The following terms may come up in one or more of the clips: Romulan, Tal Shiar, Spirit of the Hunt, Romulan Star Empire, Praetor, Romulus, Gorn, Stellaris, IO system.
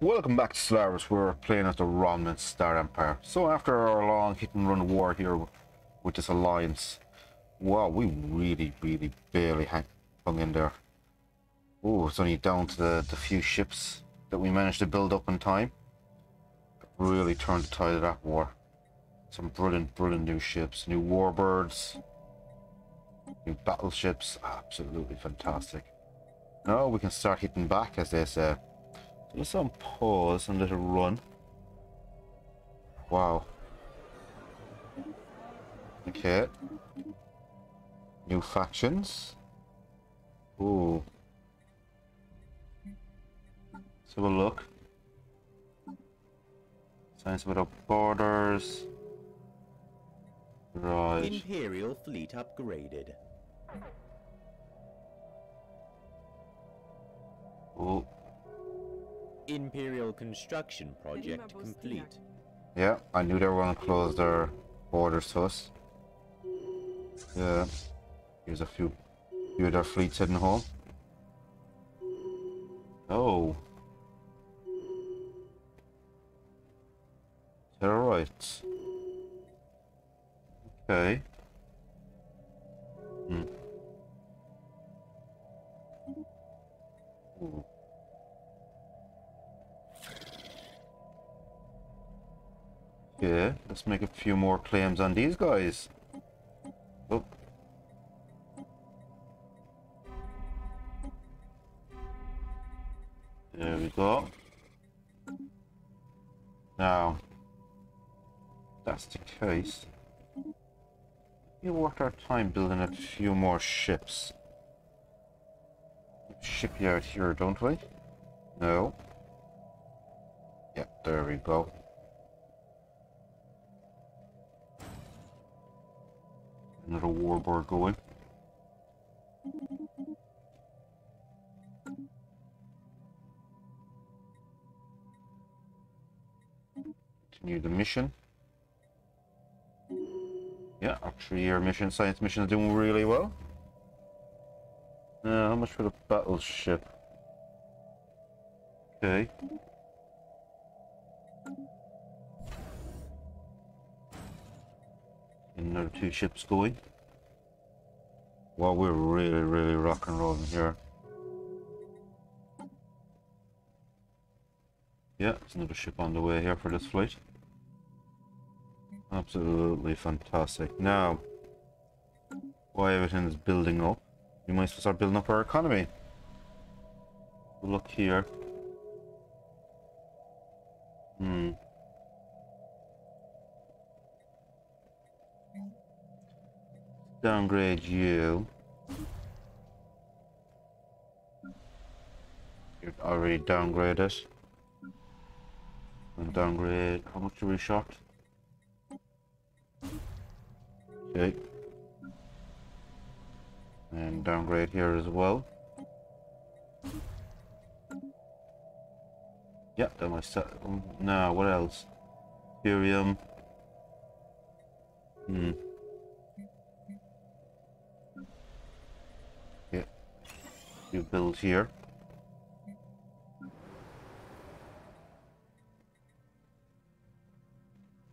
Welcome back to Stellaris. We're playing as the Romulan Star Empire. So after our long hit and run war here with this alliance, wow, we really barely hung in there. Oh, it's only down to the few ships that we managed to build up in time. Really turned the tide of that war. Some brilliant new ships, new warbirds, new battleships. Absolutely fantastic. Now we can start hitting back, as they say. Just on pause and let it run. Wow. Okay. New factions. Ooh. Let's have a look. Science without borders. Right. Imperial fleet upgraded. Ooh. Imperial construction project complete. Yeah, I knew they were going to close their borders to us. Yeah, here's a few of their fleets heading home. Oh. To the right. Okay. Hmm. Ooh. Yeah, let's make a few more claims on these guys. Oh. There we go. Now, that's the case. We worked our time building a few more ships. Shipyard here, don't we? No. Yep, there we go. Another warbird going. Continue the mission. Yeah, our 3-year mission, science mission, is doing really well. Now, how much for the battleship? Okay. Another 2 ships going. Well, we're really rock and rolling here. Yeah, there's another ship on the way here for this fleet. Absolutely fantastic. Now, while everything is building up, we might as well start building up our economy. Look here. Hmm. Downgrade you. You've already downgraded. And downgrade. How much do we shot? Okay. And downgrade here as well. Yeah, that might set. Now, what else? Ethereum. Hmm. You build here.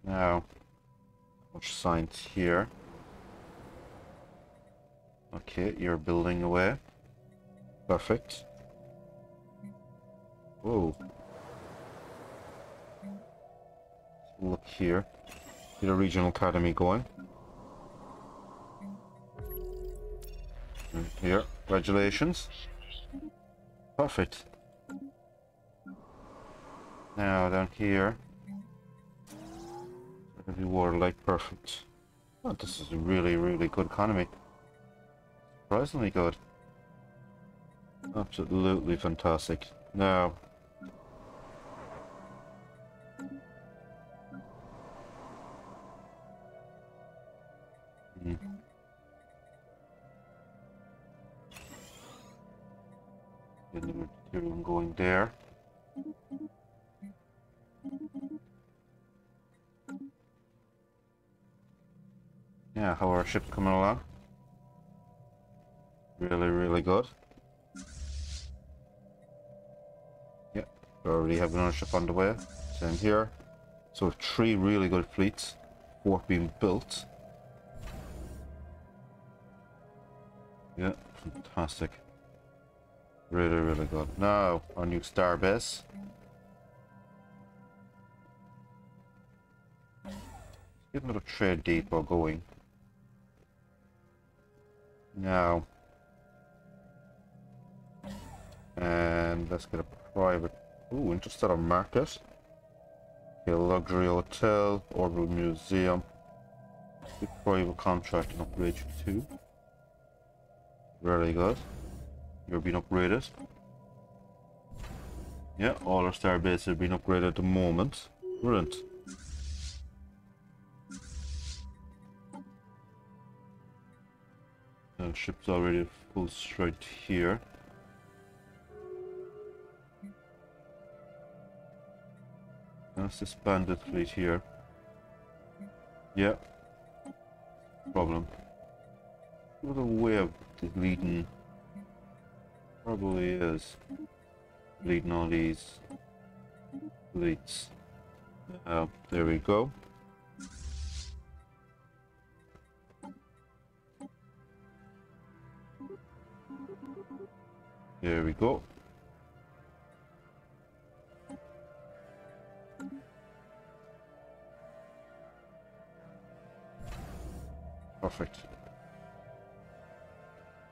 Now, much science here. Okay, you're building away. Perfect. Whoa. Look here. Get a regional academy going. Here, congratulations. Perfect. Now down here, warlike, perfect. Oh, this is a really good economy. Surprisingly good. Absolutely fantastic. Now, I'm going there. Yeah, how are our ships coming along? Really good. Yep, We already have an ownership underway. Same here. So 3 really good fleets, 4 being built. Yeah, fantastic. Really, really good. Now, our new star base. Let's get another trade depot going. Now, and let's get a private. Ooh, interested on market. Okay, luxury hotel, orbital museum. Good private contract and upgrade you too. Really good. You're being upgraded. Yeah, all our star bases have been upgraded at the moment. Brilliant. The ship's already at full strength here. Let's disband the fleet here. Yeah. Problem. What a way of deleting. Probably is leading all these leads. There we go. There we go. Perfect.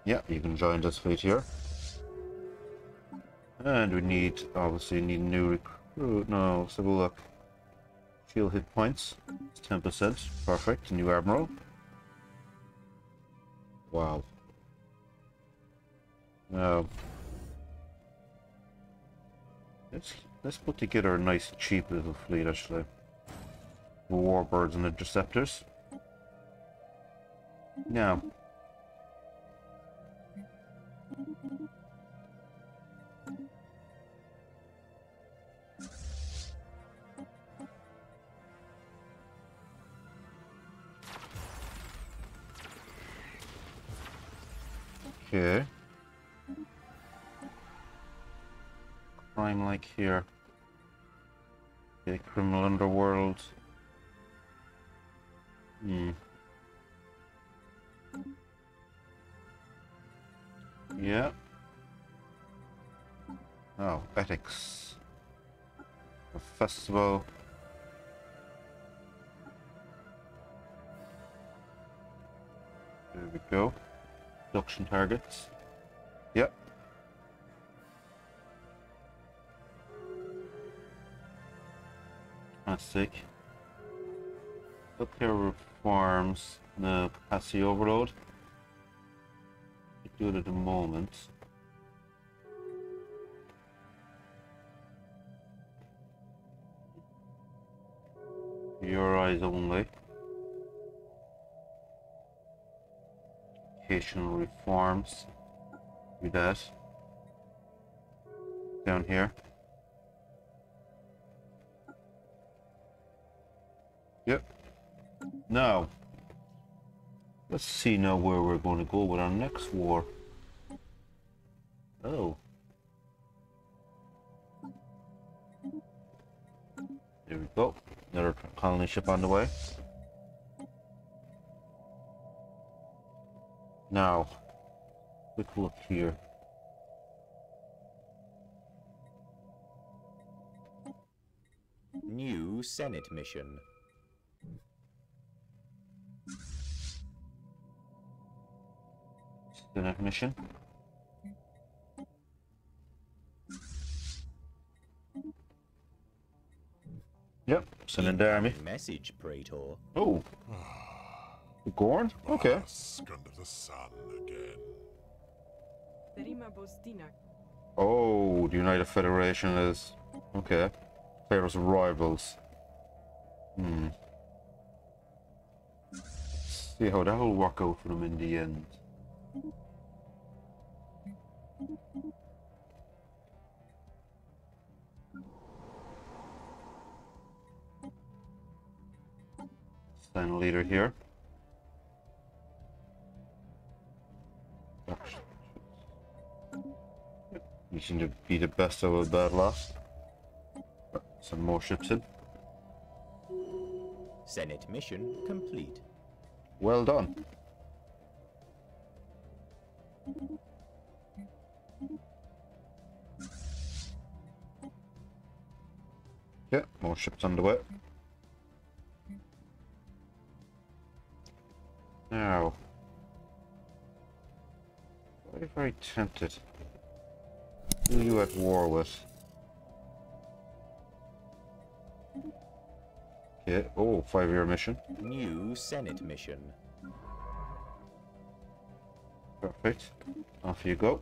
Yeah, you can join this fleet here. And we need, obviously, need new recruit. No, let's have a look. Shield hit points, 10%. Perfect. New admiral. Wow. Now, let's put together a nice, cheap little fleet, actually. Warbirds and interceptors. Now. Okay. Crime like here. Okay, criminal underworld. Yeah. Oh, ethics. A festival. There we go. Production targets. Yep. Classic. Healthcare reforms. No, capacity overload. We do it at the moment. Your eyes only. Reforms. Do that. Down here. Yep. Now, let's see now where we're going to go with our next war. Oh. There we go. Another colony ship on the way. Now, quick look here. New Senate mission. Senate mission. Yep, Senate Army. Message, Praetor. Oh. Gorn? Okay. Under the sun again. Oh, the United Federation is... Okay. Players rivals. Let's see how that will work out for them in the end. Stand leader here. You seem to be the best of a bad lot. some more ships in. Senate mission complete. Well done. Yeah, more ships underway. Now, very, very tempted. Who are you at war with? Okay, oh, 5-year mission. New Senate mission. Perfect. Off you go.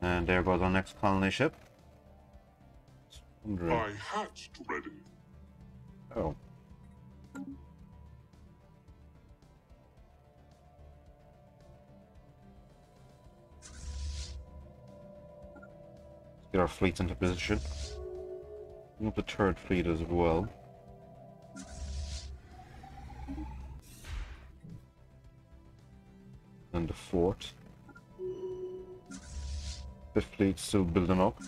And there goes our next colony ship. My hat's ready. Oh. Let's get our fleet into position. Move the third fleet as well. And the fourth. Fifth fleet still building up.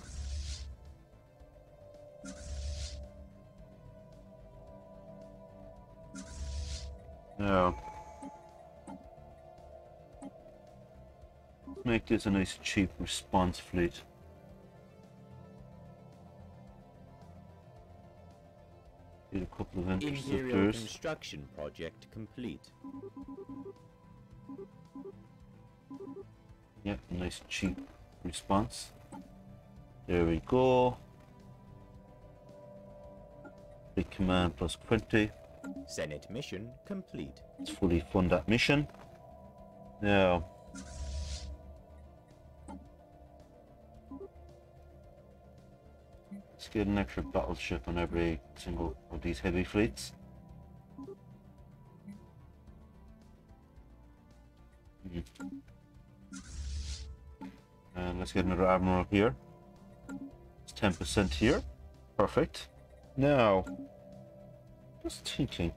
Now, make this a nice cheap response fleet. Get a couple of interceptors. Construction project complete. Yep, nice cheap response. There we go. Big command plus 20. Senate mission complete. Let's fully fund that mission. Now, let's get an extra battleship on every single of these heavy fleets. And let's get another admiral here. It's 10% here. Perfect. Now, just thinking.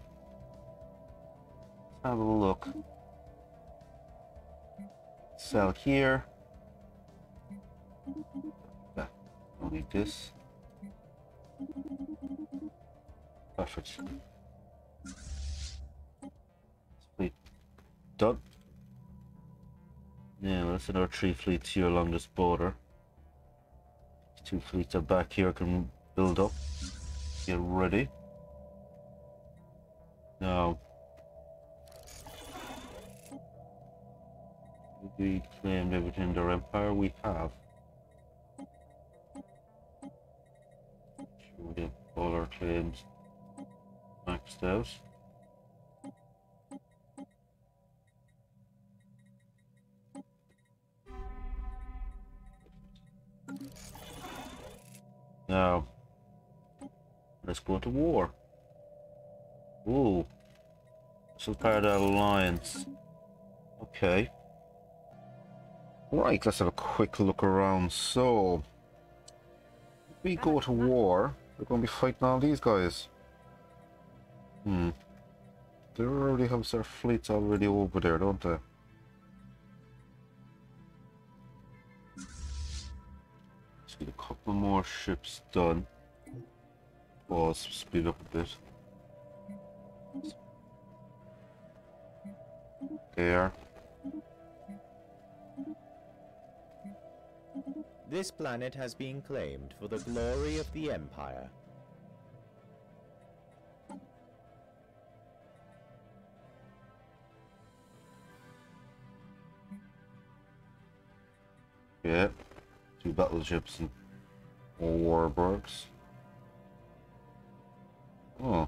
Let's have a look. Sell here. Yeah, don't need this. Perfect. Fleet done. Yeah, let's another 3 fleets here along this border. 2 fleets are back here, can build up. Get ready. Now, we claimed everything in their empire. We have. Sure, we have all our claims maxed out. Now, let's go to war. Ooh, this is part of that alliance. Okay. Right, let's have a quick look around. So, if we go to war, we're going to be fighting all these guys. They already have their fleets already over there, don't they? Let's get a couple more ships done. Oh, let's speed up a bit. There. This planet has been claimed for the glory of the Empire. Yeah, 2 battleships and 4 warburgs. Oh.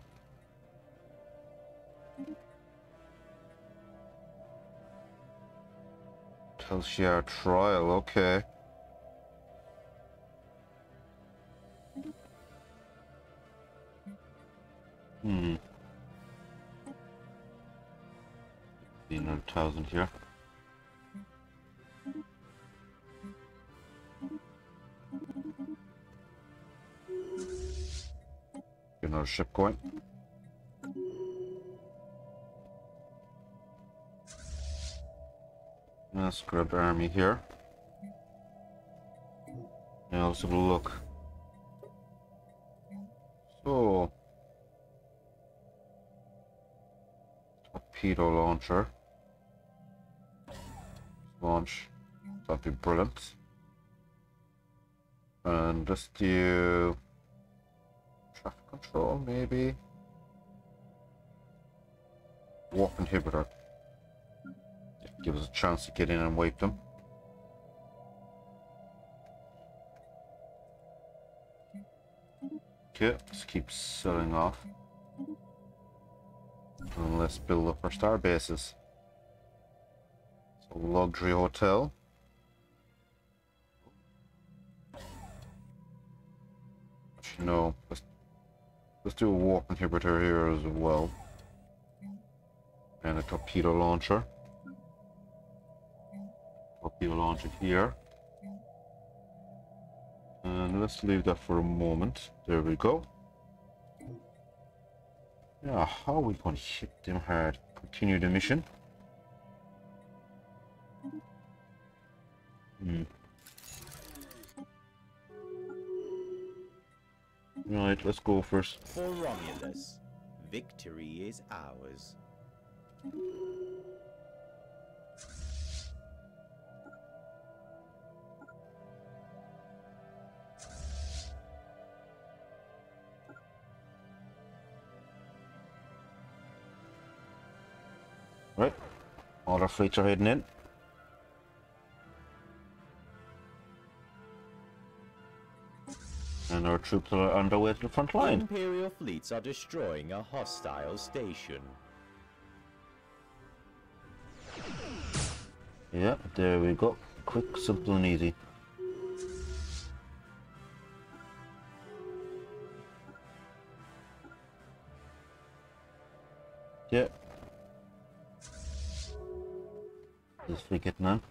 Tal Shiar trial, okay. Need another 1,000 here. Get another ship going. Let's grab the army here. Now let's have a look. torpedo launcher. Launch. That'd be brilliant. And let's do traffic control, maybe. Warp inhibitor. Give us a chance to get in and wipe them. Okay, let's keep selling off. And let's build up our star bases. So, luxury hotel. Actually, no, let's do a warp inhibitor here as well. And a torpedo launcher. Torpedo launcher here. And let's leave that for a moment. There we go. Yeah, how are we going to hit them hard? Continue the mission. Right, let's go first. For Romulus, victory is ours. Right, all our fleets are heading in. And our troops are underway to the front line. Imperial fleets are destroying a hostile station. Yeah, there we go. Quick, simple, and easy. Yeah. This we get none.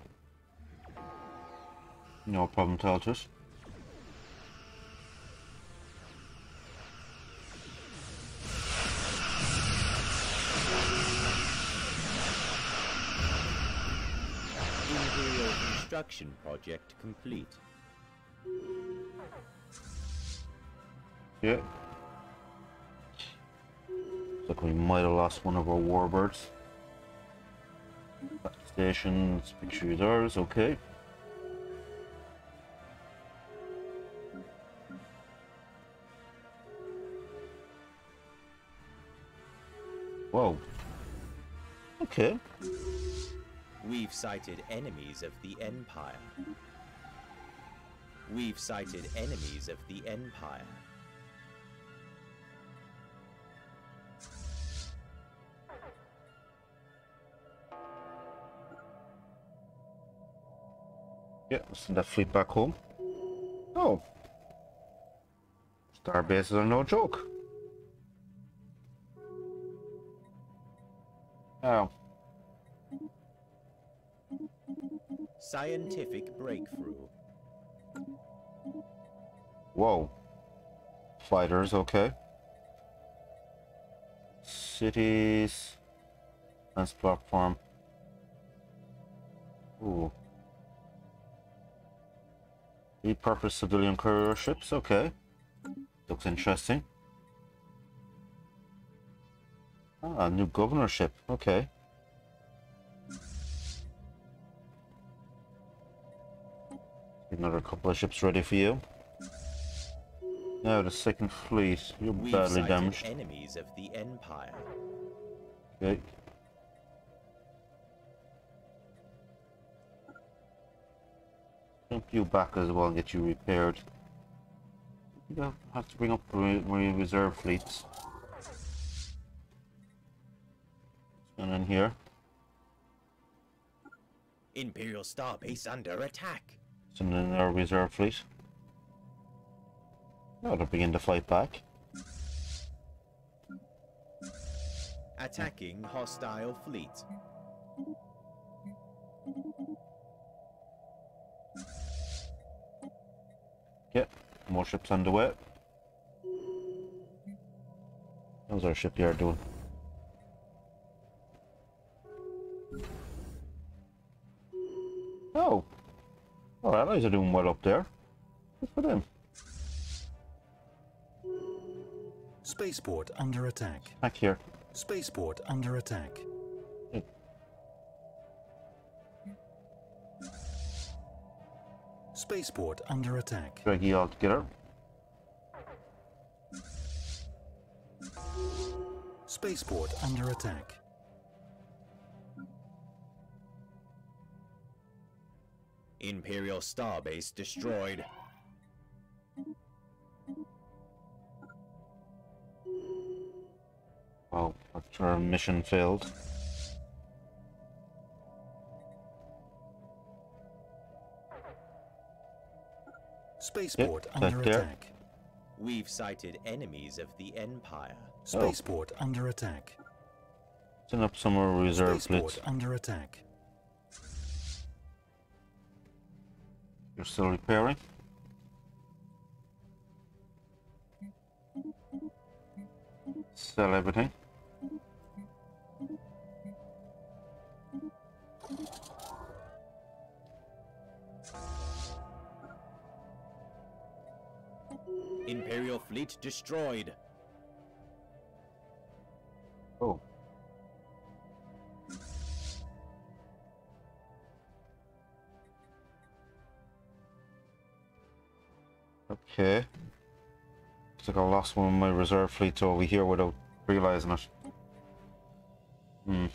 No problem, Taltus. Construction project complete. Yeah. Looks like we might have lost one of our warbirds. Stations, picture is ours, okay. Whoa. Okay. We've sighted enemies of the Empire. We've sighted enemies of the Empire. Yeah, we'll send that fleet back home. Oh. Star bases are no joke. Oh. Scientific breakthrough. Whoa. Fighters, okay. Cities. Defense platform. Ooh. Repurposed civilian courier ships, okay. Looks interesting. Ah, new governorship, okay. Another couple of ships ready for you. Now the second fleet, you're badly damaged. Enemies of the Empire. Okay. Jump you back as well and get you repaired. You don't have to bring up marine reserve fleets. And in here. Imperial Star Base under attack. And then our reserve fleet. Now they'll begin to fight back. Attacking hostile fleet. Yep, more ships underway. How's our shipyard doing? Oh! Our allies are doing well up there. Good for them. Spaceport under attack. Back here. Spaceport under attack. Spaceport under attack. Drag you all together. Spaceport under attack. Imperial starbase destroyed. Well, that's our mission failed. Spaceport under attack. We've sighted enemies of the Empire. Spaceport under attack. Send up some more reserve fleets. Spaceport under attack. You're still repairing? Sell everything. Imperial fleet destroyed. Oh. Okay. Looks like I lost one of my reserve fleets over here without realizing it. Hmm.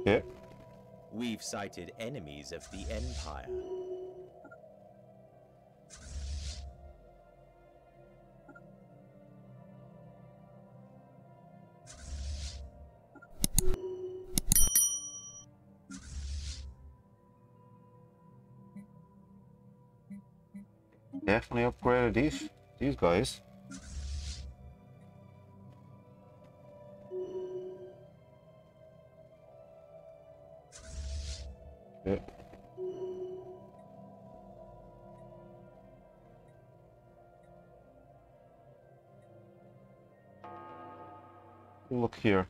Okay. We've sighted enemies of the Empire. Definitely upgraded these guys. Yeah. Look here.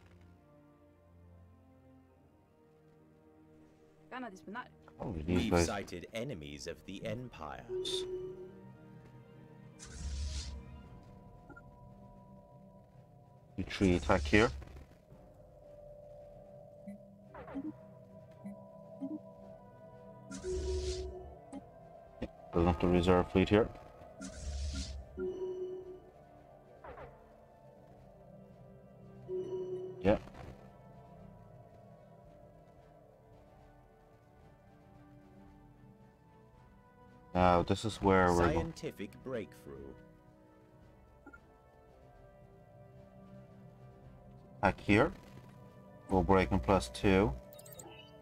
We've sighted enemies of the Empire. U3 attack here. Build up the reserve fleet here. Yeah. Now this is where we're going. Scientific breakthrough. Back here. We'll break in +2.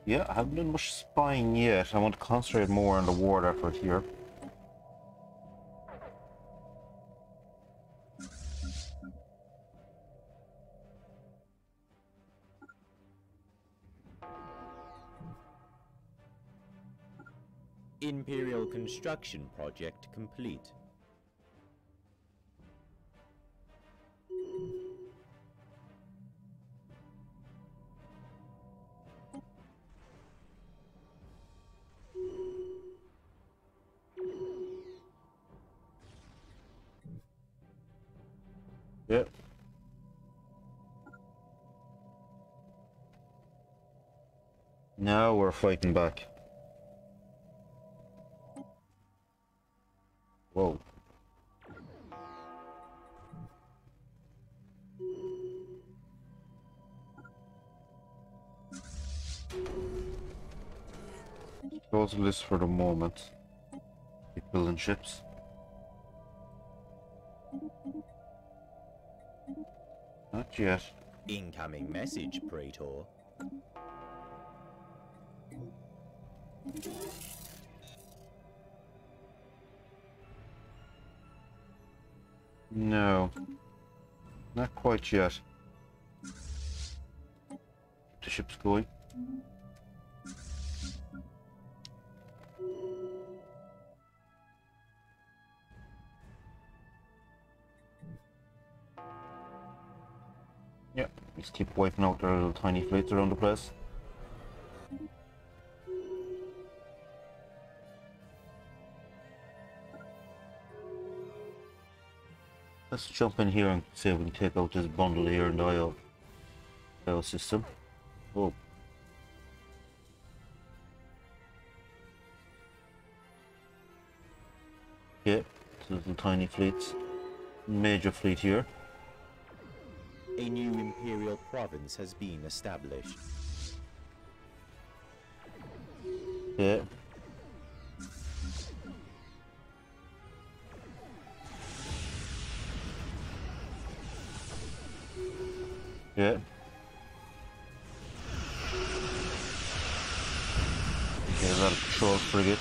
Yeah, I haven't done much spying yet. I want to concentrate more on the war effort here. Imperial construction project complete. Yep. Now we're fighting back. Whoa. Close the list for the moment. Keep building ships. Not yet. Incoming message, Praetor. No. Not quite yet. The ship's going. Yep, just keep wiping out their little tiny fleets around the place. Let's jump in here and see if we can take out this bundle here in the IO system. Oh, little tiny fleets. Major fleet here. A new imperial province has been established. Okay. Yeah. Okay, that'll patrol frigates.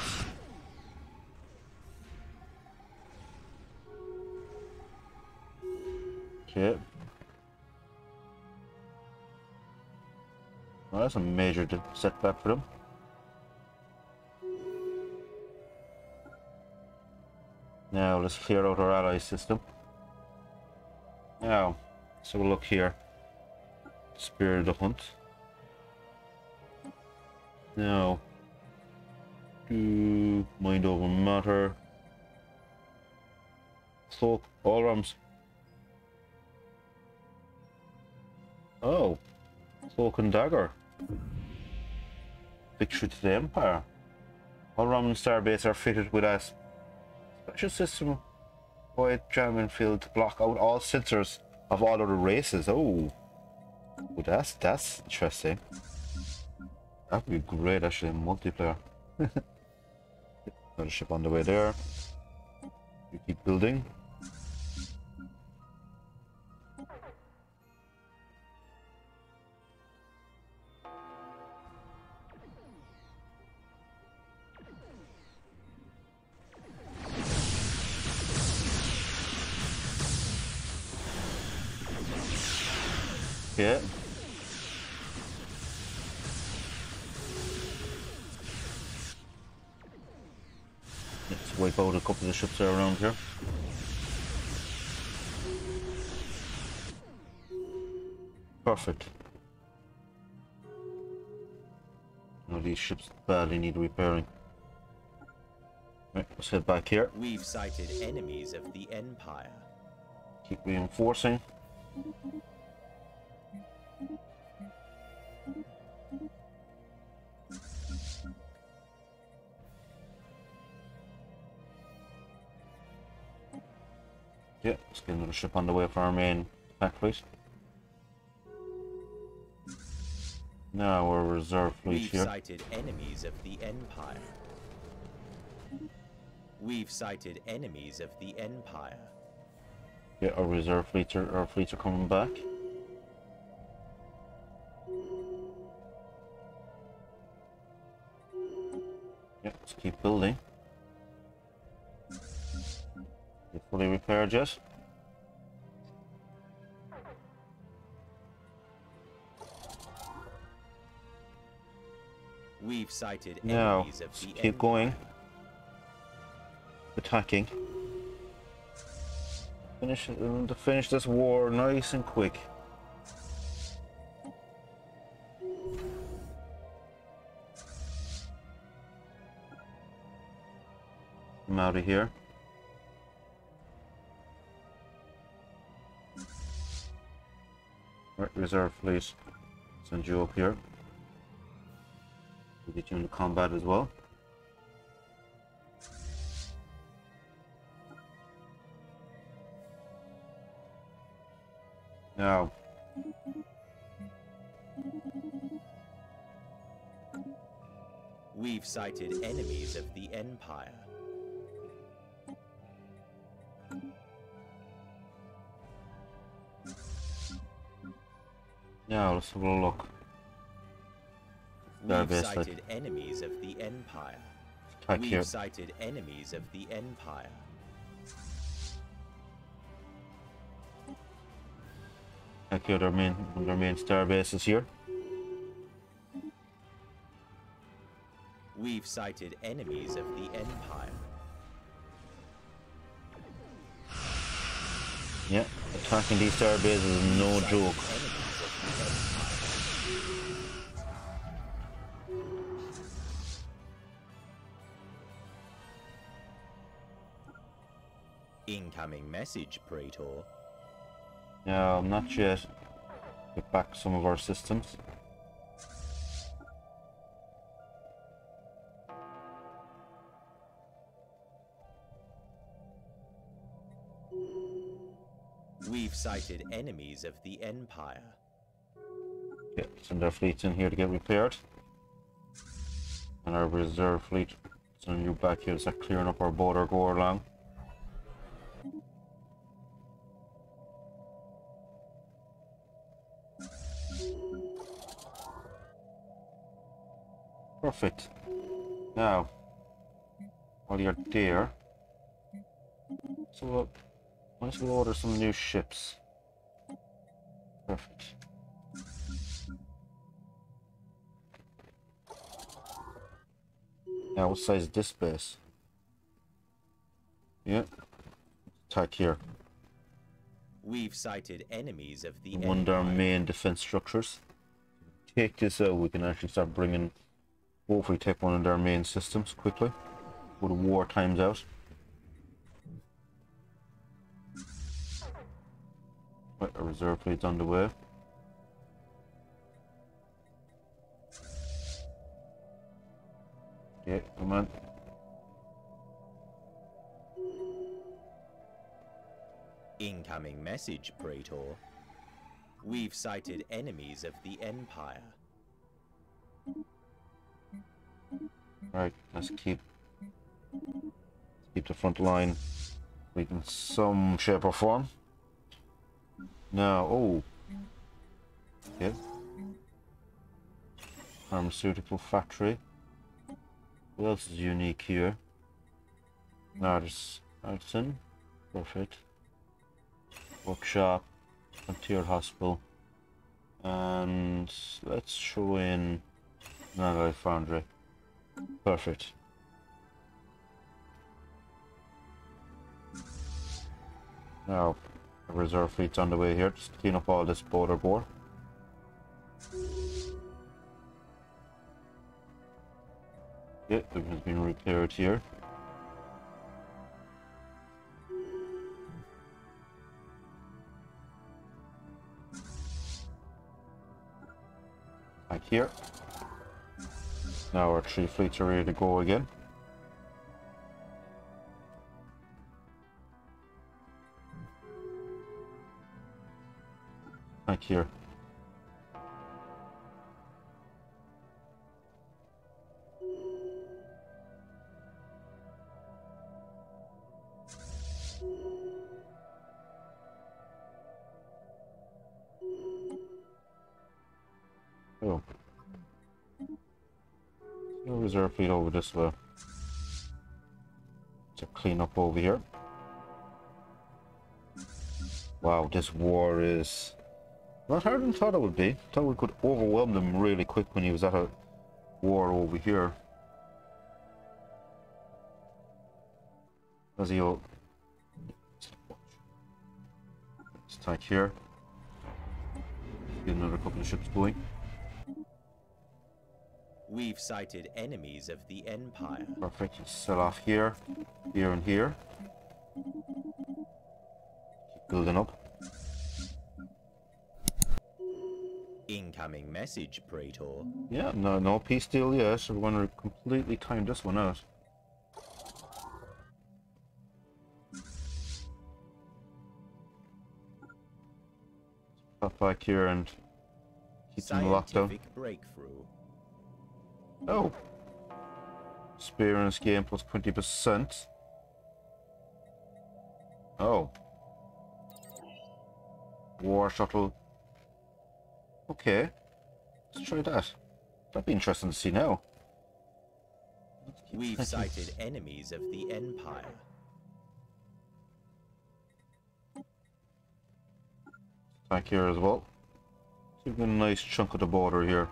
Okay. Well, that's a major setback for them. Now let's clear out our ally system. Now, so we'll look here. Spirit of the Hunt. Now, do mind over matter. Cloak, all arms. Oh, cloak and dagger. Victory to the Empire. All Romulan star bases are fitted with a special system, wide jamming field to block out all sensors of all other races. Oh. Well, that's interesting. That would be great actually in multiplayer. Another ship on the way there. We keep building. Yeah. Let's wipe out a couple of the ships that are around here. Perfect. Now these ships badly need repairing. Right, let's head back here. We've sighted enemies of the Empire. Keep reinforcing. Yeah, let's get another ship on the way for our main attack fleet. Now our reserve fleet here. We've sighted enemies of the Empire. We've sighted enemies of the Empire. Yeah, our reserve fleets are, our fleets are coming back. Yeah, let's keep building. Get fully repaired yet? We've sighted enemies of the Empire. Keep going. Attacking. Finish this war nice and quick. I'm out of here. Right, reserve please. Send you up here. We'll get you into combat as well. Now. We've sighted enemies of the Empire. Now let's have a look. We've sighted enemies of the Empire. We've sighted enemies of the Empire. Attack here, their main star bases here. We've sighted enemies of the Empire. Yeah, attacking these star bases is no joke. Incoming message, Praetor. No, not yet. Get back some of our systems. We've sighted enemies of the Empire. Yeah, send our fleets in here to get repaired. And our reserve fleet, send you back here to start clearing up our border, go along. Perfect. Now, while you're there, so let's go order some new ships. Perfect. Now, what size is this base? Yep. Attack here. We've sighted enemies of the one of our main defense structures. Take this out, we can actually start bringing. Hopefully take one of their main systems quickly, before the war time's out. Right, a reserve fleet's on the way. Okay, come on. Incoming message, Praetor. We've sighted enemies of the Empire. Right, let's keep the front line in some shape or form. Now, oh, okay. Pharmaceutical factory. What else is unique here? Artisan, perfect. Workshop, frontier hospital, and let's throw in an alloy foundry. Perfect. Now, a reserve fleet's on the way here. Just clean up all this border war. Yeah, it has been repaired here. Back here. Now our three fleets are ready to go again. Back here. Oh. Reserve fleet over this way to clean up over here. Wow, this war is not harder than I thought it would be. Thought we could overwhelm them really quick when he was at a war over here. Does he all attack here? Get another couple of ships going. We've sighted enemies of the Empire. Perfect, you set off here, here and here. Keep building up. Incoming message, Praetor. Yeah, no peace deal yet, so we're going to completely time this one out. Pop back here and keep them locked down. Scientific breakthrough. Oh, experience gain plus 20%. Oh, war shuttle. Okay, let's try that. That'd be interesting to see now. We've sighted enemies of the Empire. Back here as well. Give me a nice chunk of the border here.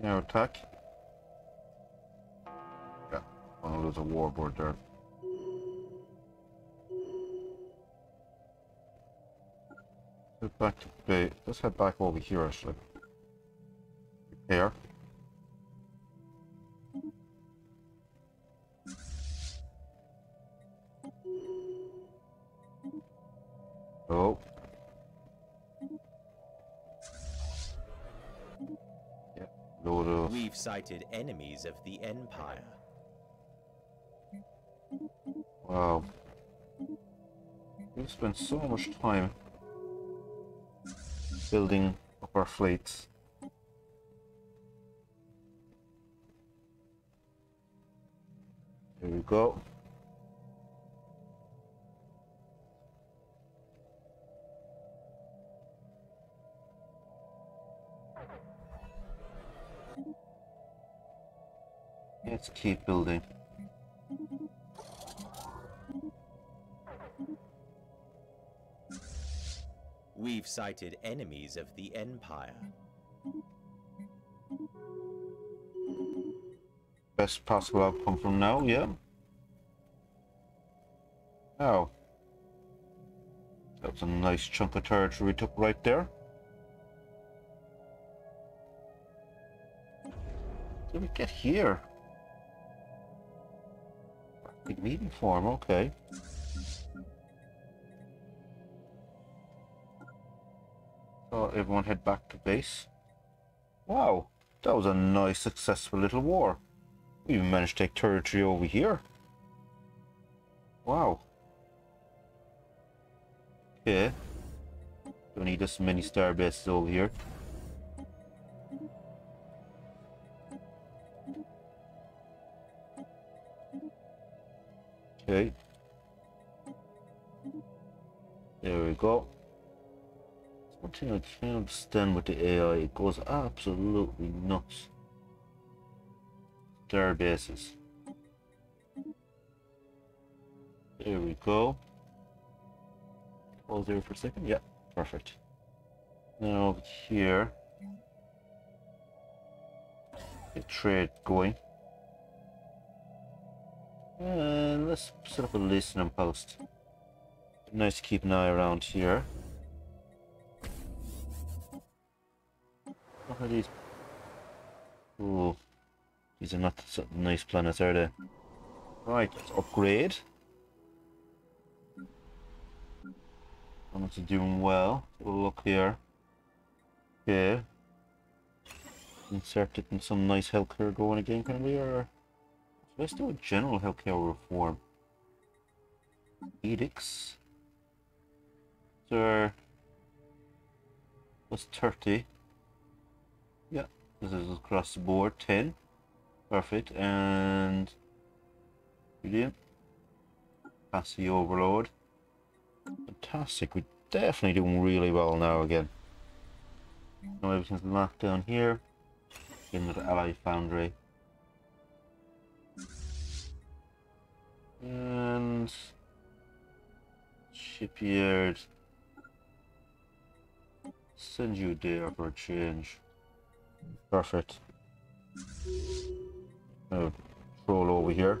Now attack. Yeah, oh, there's a warboard there. Head back to bay. Let's head back over here actually. Repair. Oh. We've sighted enemies of the Empire. Wow. We spent so much time building up our fleets. Here we go. Let's keep building. We've sighted enemies of the Empire. Best possible outcome from now, yeah. Oh. That was a nice chunk of territory we took right there. What did we get here? Meeting form, okay. So everyone head back to base. Wow, that was a nice, successful little war. We even managed to take territory over here. Wow. Okay. Don't need this many star bases over here. Okay. There we go. That's one thing I can't understand with the AI. It goes absolutely nuts. Star bases. There we go. Hold there for a second. Yeah, perfect. Now over here. Get trade going. And let's set up a listening post. Nice to keep an eye around here. What are these? Oh, these are not such nice planets, are they? Right, let's upgrade. Planets are doing well. We'll look here. Okay. Insert it in some nice healthcare going again, can we? Or let's do a general healthcare reform. Edicts. Sir. That's 30. Yeah, this is across the board. 10. Perfect. And brilliant. Capacity overload. Fantastic. We're definitely doing really well now again. Now everything's locked down here. Get another ally foundry. And shipyard, send you there for a change. Perfect. Now troll over here.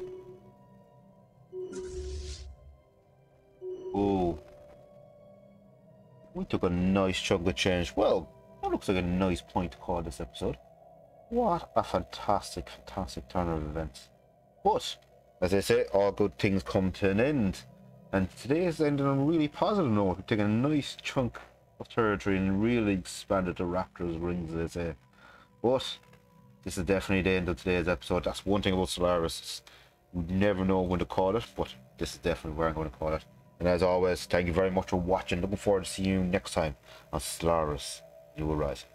Oh, we took a nice chunk of change. Well, that looks like a nice point to call this episode. What a fantastic, fantastic turn of events. But as I say, all good things come to an end. And today is ending on a really positive note. We've taken a nice chunk of territory and really expanded the Raptor's rings, as they say. But this is definitely the end of today's episode. That's one thing about Stellaris. We never know when to call it, but this is definitely where I'm going to call it. And as always, thank you very much for watching. Looking forward to seeing you next time on Stellaris. You will rise.